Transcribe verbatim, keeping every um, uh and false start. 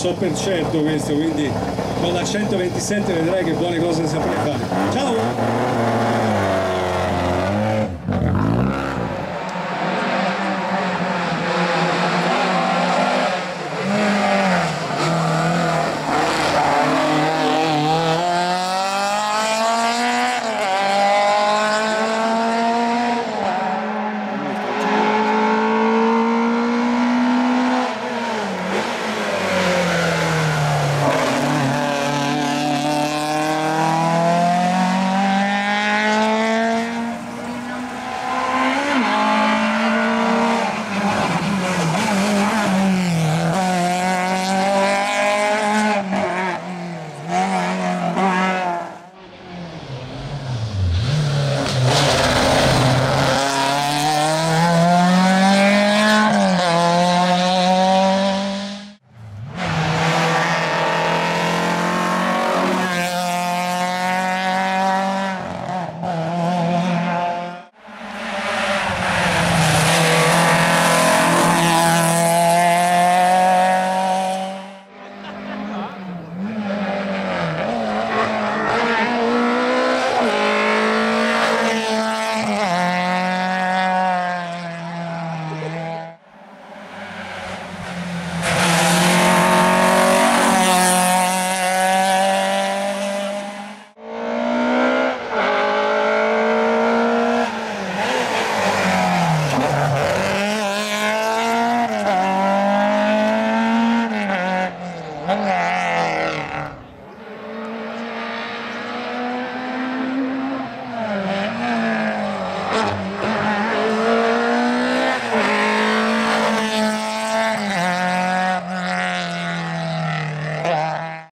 super certo questo, quindi con la centoventisette vedrai che buone cose saprai fare. Ciao!